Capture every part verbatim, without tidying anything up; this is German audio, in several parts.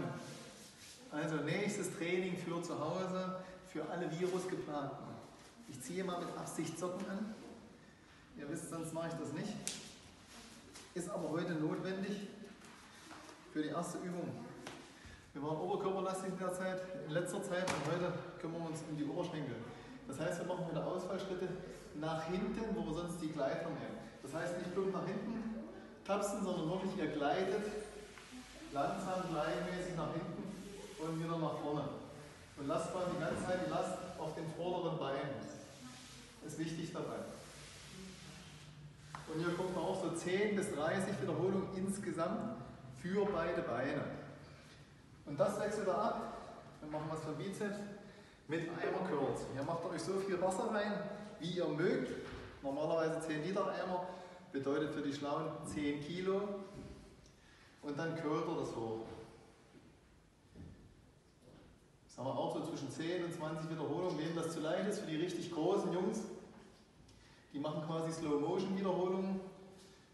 Räumen. Also nächstes Training für zu Hause, für alle Virusgeplagten. Ich ziehe mal mit Absicht Socken an. Ihr wisst, sonst mache ich das nicht. Ist aber heute notwendig für die erste Übung. Wir waren oberkörperlastig in der Zeit, in letzter Zeit, und heute kümmern wir uns um die Oberschenkel. Das heißt, wir machen wieder Ausfallschritte nach hinten, wo wir sonst die Gleiter nehmen. Das heißt, nicht plump nach hinten tapsen, sondern wirklich, ihr gleitet langsam, gleichmäßig nach hinten und wieder nach vorne. Und lasst mal die ganze Zeit die Last auf den vorderen Beinen. Ist wichtig dabei. Und hier kommt man auch so zehn bis dreißig Wiederholungen insgesamt für beide Beine. Und das wechselt er ab. Dann machen wir es vom Bizeps mit Eimer Curls. Ihr macht euch so viel Wasser rein, wie ihr mögt. Normalerweise zehn Liter Eimer, bedeutet für die Schlauen zehn Kilo. Und dann curlt ihr das hoch. Das haben wir auch so zwischen zehn und zwanzig Wiederholungen. Wem das zu leicht ist, für die richtig großen Jungs, die machen quasi Slow-Motion-Wiederholungen.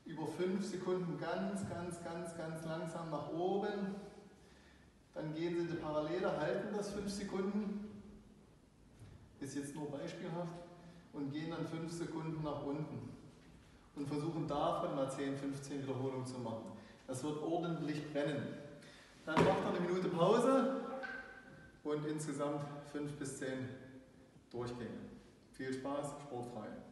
Über fünf Sekunden ganz, ganz, ganz, ganz langsam nach oben. Dann gehen sie in die Parallele, halten das fünf Sekunden. Ist jetzt nur beispielhaft. Und gehen dann fünf Sekunden nach unten. Und versuchen davon mal zehn, fünfzehn Wiederholungen zu machen. Das wird ordentlich brennen. Dann macht er eine Minute Pause. Und insgesamt fünf bis zehn Durchgänge. Viel Spaß, sportfrei.